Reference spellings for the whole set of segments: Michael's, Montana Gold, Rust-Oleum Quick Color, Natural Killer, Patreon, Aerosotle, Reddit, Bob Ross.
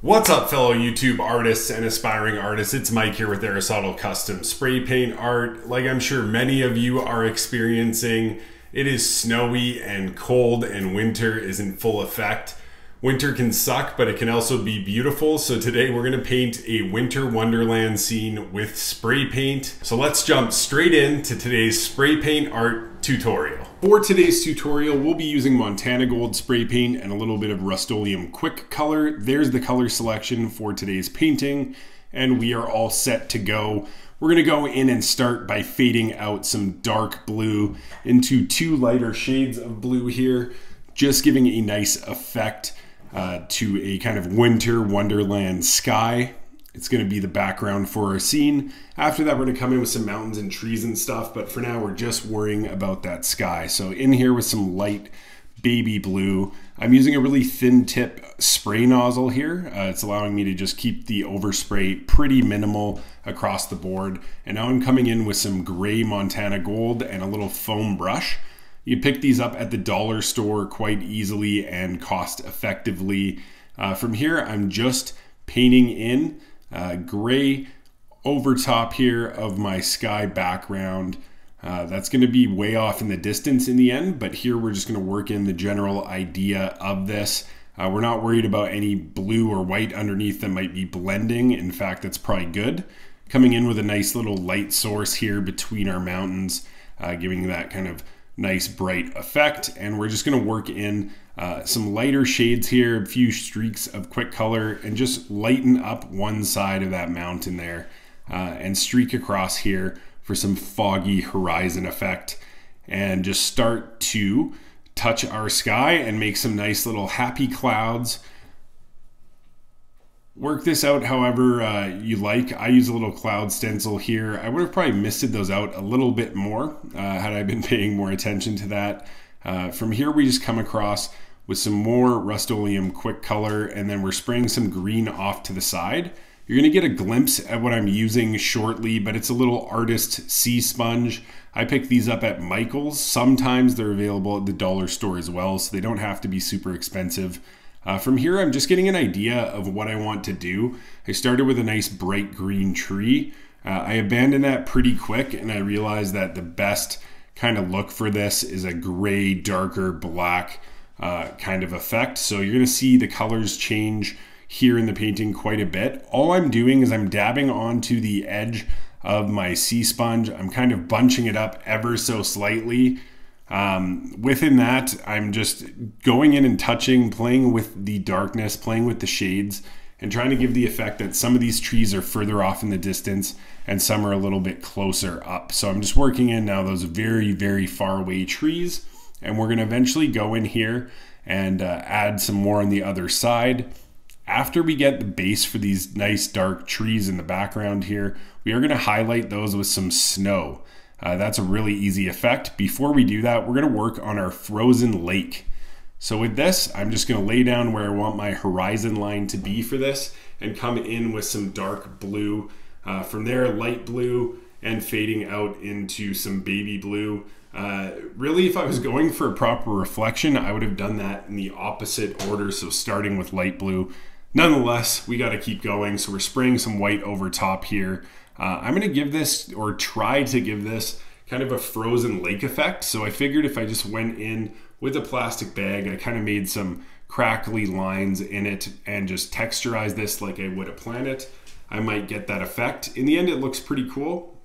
What's up, fellow YouTube artists and aspiring artists? It's Mike here with Aerosotle Custom Spray Paint Art. Like I'm sure many of you are experiencing, it is snowy and cold and winter is in full effect. Winter can suck, but it can also be beautiful. So today we're gonna paint a winter wonderland scene with spray paint. So let's jump straight into today's spray paint art tutorial. For today's tutorial, we'll be using Montana Gold spray paint and a little bit of Rust-Oleum Quick Color. There's the color selection for today's painting, and we are all set to go. We're gonna go in and start by fading out some dark blue into two lighter shades of blue here, just giving a nice effect to a kind of winter wonderland sky. It's gonna be the background for our scene. After that, we're gonna come in with some mountains and trees and stuff, but for now, we're just worrying about that sky. So in here with some light baby blue, I'm using a really thin tip spray nozzle here. It's allowing me to just keep the overspray pretty minimal across the board. And now I'm coming in with some gray Montana Gold and a little foam brush. You pick these up at the dollar store quite easily and cost effectively. From here, I'm just painting in gray over top here of my sky background. That's going to be way off in the distance in the end, but here we're just going to work in the general idea of this. We're not worried about any blue or white underneath that might be blending. In fact, that's probably good. Coming in with a nice little light source here between our mountains, giving that kind of nice bright effect. And we're just going to work in some lighter shades here, a few streaks of quick color, and just lighten up one side of that mountain there and streak across here for some foggy horizon effect, and just start to touch our sky and make some nice little happy clouds. Work this out however you like. I use a little cloud stencil here. I would have probably misted those out a little bit more had I been paying more attention to that. From here, we just come across with some more Rust-Oleum Quick Color, and then we're spraying some green off to the side. You're gonna get a glimpse at what I'm using shortly, but it's a little artist sea sponge. I picked these up at Michael's. Sometimes they're available at the dollar store as well, so they don't have to be super expensive. From here, I'm just getting an idea of what I want to do. I started with a nice bright green tree. I abandoned that pretty quick, and I realized that the best kind of look for this is a gray, darker black kind of effect. So you're gonna see the colors change here in the painting quite a bit. All I'm doing is I'm dabbing onto the edge of my sea sponge. I'm kind of bunching it up ever so slightly. Within that, I'm just going in and touching, playing with the darkness, playing with the shades, and trying to give the effect that some of these trees are further off in the distance and some are a little bit closer up. So I'm just working in now those very, very far away trees, and we're gonna eventually go in here and add some more on the other side. After we get the base for these nice dark trees in the background here, we are gonna highlight those with some snow. That's a really easy effect. Before we do that, we're gonna work on our frozen lake. So with this, I'm just gonna lay down where I want my horizon line to be for this and come in with some dark blue. From there, light blue and fading out into some baby blue. Really, if I was going for a proper reflection, I would have done that in the opposite order, so starting with light blue. Nonetheless, we got to keep going, so we're spraying some white over top here. I'm going to give this, or try to give this, kind of a frozen lake effect. So I figured if I just went in with a plastic bag, I kind of made some crackly lines in it and just texturized this like I would a planet, I might get that effect. In the end, it looks pretty cool.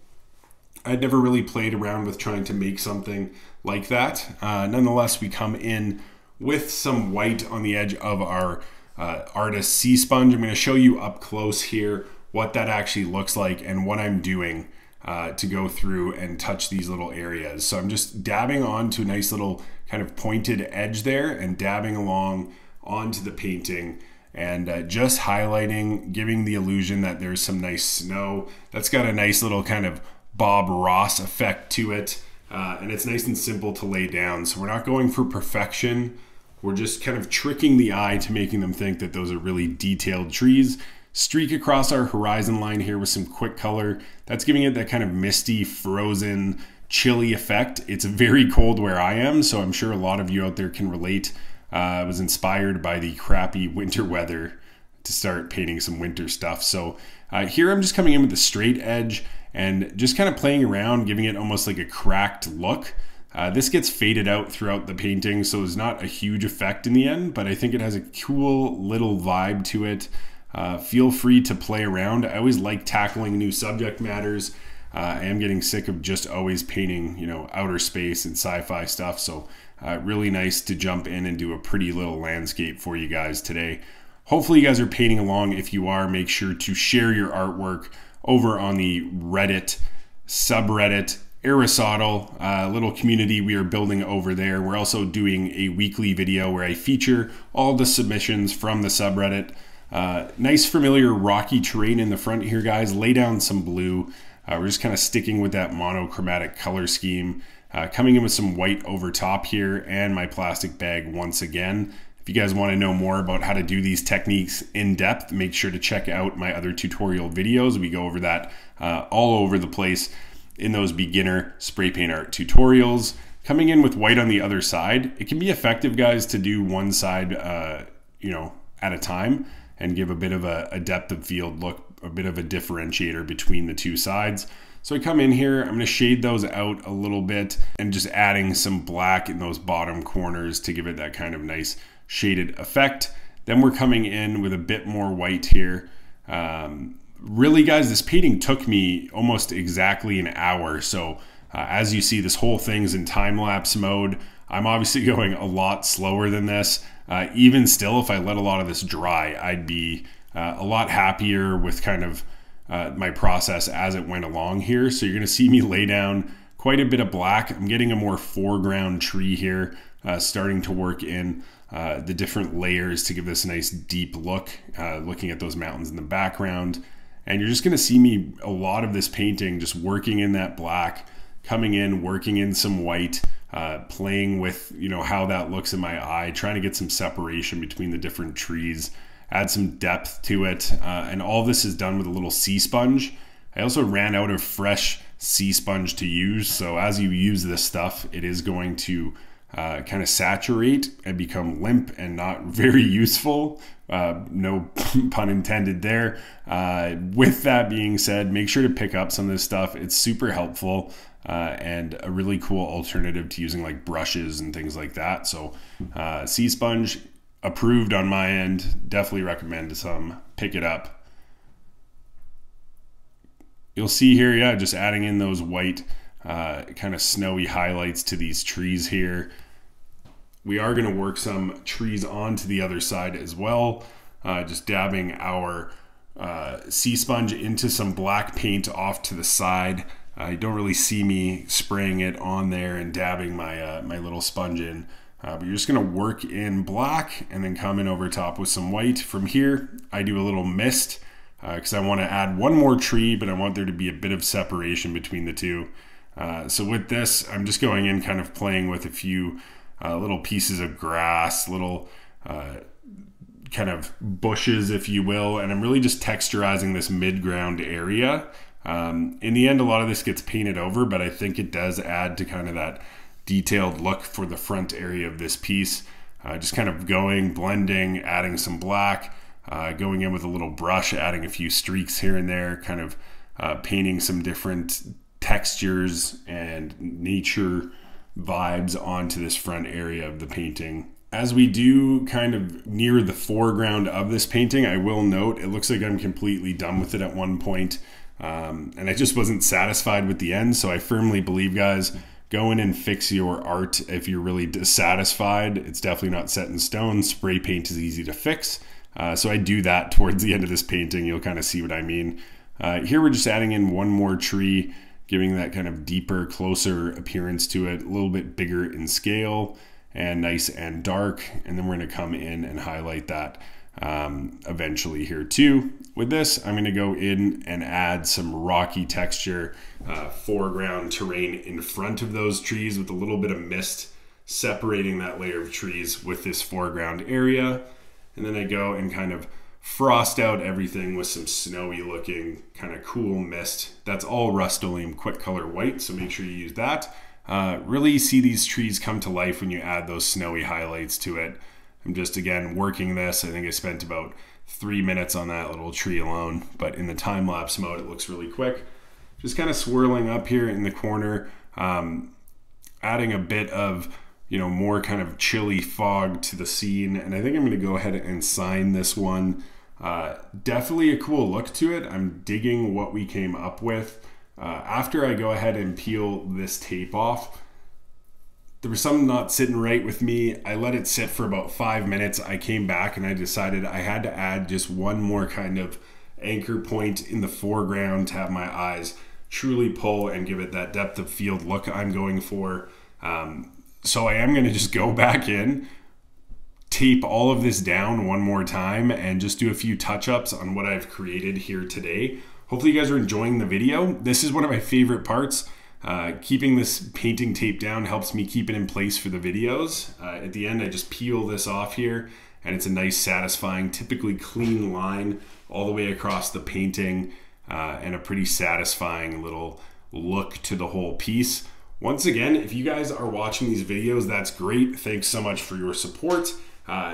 I'd never really played around with trying to make something like that. Nonetheless, we come in with some white on the edge of our artist sea sponge. I'm going to show you up close here what that actually looks like and what I'm doing to go through and touch these little areas. So I'm just dabbing onto a nice little kind of pointed edge there and dabbing along onto the painting and just highlighting, giving the illusion that there's some nice snow. That's got a nice little kind of Bob Ross effect to it. And it's nice and simple to lay down. So we're not going for perfection. We're just kind of tricking the eye to making them think that those are really detailed trees. Streak across our horizon line here with some quick color. That's giving it that kind of misty, frozen, chilly effect. It's very cold where I am, so I'm sure a lot of you out there can relate. I was inspired by the crappy winter weather to start painting some winter stuff. So here I'm just coming in with a straight edge and just kind of playing around, giving it almost like a cracked look. This gets faded out throughout the painting, so it's not a huge effect in the end, but I think it has a cool little vibe to it. Feel free to play around. I always like tackling new subject matters. I am getting sick of just always painting, you know, outer space and sci-fi stuff. So really nice to jump in and do a pretty little landscape for you guys today. Hopefully you guys are painting along. If you are, make sure to share your artwork over on the Reddit subreddit, Aerosotle, little community we are building over there. We're also doing a weekly video where I feature all the submissions from the subreddit. Nice familiar rocky terrain in the front here, guys. Lay down some blue. We're just kind of sticking with that monochromatic color scheme. Coming in with some white over top here and my plastic bag once again. If you guys want to know more about how to do these techniques in depth, make sure to check out my other tutorial videos. We go over that all over the place in those beginner spray paint art tutorials. Coming in with white on the other side, it can be effective, guys, to do one side you know, at a time and give a bit of a depth of field look, a bit of a differentiator between the two sides. So I come in here, I'm going to shade those out a little bit and just adding some black in those bottom corners to give it that kind of nice shaded effect. Then we're coming in with a bit more white here. Really, guys, this painting took me almost exactly an hour. So as you see, this whole thing's in time-lapse mode. I'm obviously going a lot slower than this. Even still, if I let a lot of this dry, I'd be a lot happier with kind of my process as it went along here. So you're gonna see me lay down quite a bit of black. I'm getting a more foreground tree here, starting to work in the different layers to give this a nice deep look, looking at those mountains in the background. And you're just gonna see me a lot of this painting just working in that black, coming in, working in some white, playing with, you know, how that looks in my eye, trying to get some separation between the different trees, add some depth to it. And all this is done with a little sea sponge. I also ran out of fresh sea sponge to use. So as you use this stuff, it is going to kind of saturate and become limp and not very useful. No pun intended there. With that being said, make sure to pick up some of this stuff. It's super helpful and a really cool alternative to using like brushes and things like that. So sea sponge approved on my end. Definitely recommend some. Pick it up. You'll see here, yeah, just adding in those white kind of snowy highlights to these trees here. We are going to work some trees onto the other side as well. Just dabbing our sea sponge into some black paint off to the side. You don't really see me spraying it on there and dabbing my, my little sponge in. But you're just going to work in black and then come in over top with some white. From here, I do a little mist because I want to add one more tree, but I want there to be a bit of separation between the two. So with this, I'm just going in kind of playing with a few little pieces of grass, little kind of bushes, if you will, and I'm really just texturizing this mid-ground area. In the end, a lot of this gets painted over, but I think it does add to kind of that detailed look for the front area of this piece. Just kind of going, blending, adding some black, going in with a little brush, adding a few streaks here and there, kind of painting some different textures and nature vibes onto this front area of the painting. As we do kind of near the foreground of this painting, I will note it looks like I'm completely done with it at one point. And I just wasn't satisfied with the end. So I firmly believe, guys, go in and fix your art if you're really dissatisfied. It's definitely not set in stone. Spray paint is easy to fix. So I do that towards the end of this painting. You'll kind of see what I mean. Here we're just adding in one more tree, giving that kind of deeper, closer appearance to it, a little bit bigger in scale and nice and dark. And then we're going to come in and highlight that eventually here too. With this, I'm going to go in and add some rocky texture, foreground terrain in front of those trees with a little bit of mist separating that layer of trees with this foreground area. And then I go and kind of frost out everything with some snowy looking kind of cool mist. That's all Rust-Oleum Quick Color white, so make sure you use that. Really see these trees come to life when you add those snowy highlights to it. I'm just, again, working this. I think I spent about 3 minutes on that little tree alone, but in the time-lapse mode it looks really quick. Just kind of swirling up here in the corner, adding a bit of, you know, more kind of chilly fog to the scene. And I think I'm going to go ahead and sign this one. Definitely a cool look to it. I'm digging what we came up with. After I go ahead and peel this tape off, there was something not sitting right with me. I let it sit for about 5 minutes. I came back and I decided I had to add just one more kind of anchor point in the foreground to have my eyes truly pull and give it that depth of field look I'm going for. So I am going to just go back in, tape all of this down one more time, and just do a few touch-ups on what I've created here today. Hopefully you guys are enjoying the video. This is one of my favorite parts. Keeping this painting tape down helps me keep it in place for the videos. At the end, I just peel this off here, and it's a nice, satisfying, typically clean line all the way across the painting, and a pretty satisfying little look to the whole piece. Once again, if you guys are watching these videos, that's great. Thanks so much for your support.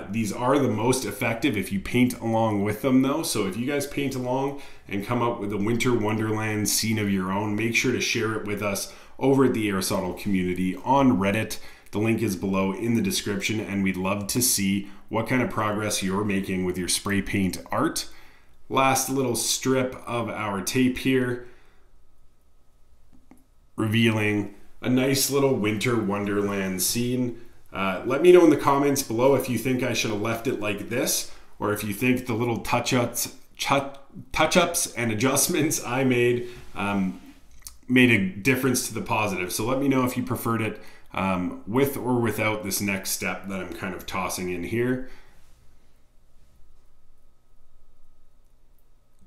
These are the most effective if you paint along with them though. So if you guys paint along and come up with a winter wonderland scene of your own, make sure to share it with us over at the Aerosotle community on Reddit. The link is below in the description, and we'd love to see what kind of progress you're making with your spray paint art. Last little strip of our tape here, revealing a nice little winter wonderland scene. Let me know in the comments below if you think I should have left it like this, or if you think the little touch-ups and adjustments I made made a difference to the positive. So let me know if you preferred it with or without this next step that I'm kind of tossing in here.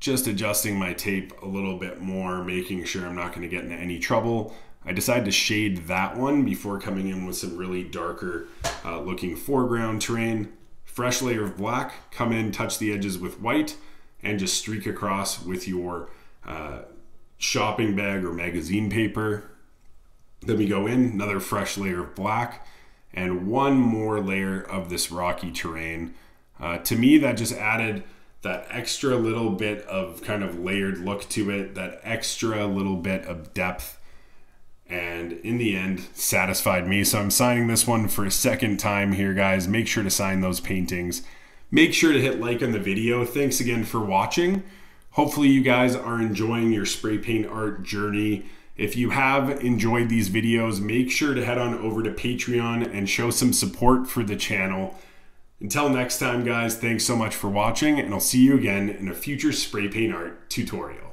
Just adjusting my tape a little bit more, making sure I'm not going to get into any trouble. I decided to shade that one before coming in with some really darker looking foreground terrain. Fresh layer of black, come in, touch the edges with white, and just streak across with your shopping bag or magazine paper. Then we go in, another fresh layer of black, and one more layer of this rocky terrain. To me, that just added that extra little bit of kind of layered look to it, that extra little bit of depth, and in the end satisfied me. So I'm signing this one for a second time here, guys. Make sure to sign those paintings. Make sure to hit like on the video. Thanks again for watching. Hopefully you guys are enjoying your spray paint art journey. If you have enjoyed these videos, make sure to head on over to Patreon and show some support for the channel. Until next time, guys, thanks so much for watching, and I'll see you again in a future spray paint art tutorial.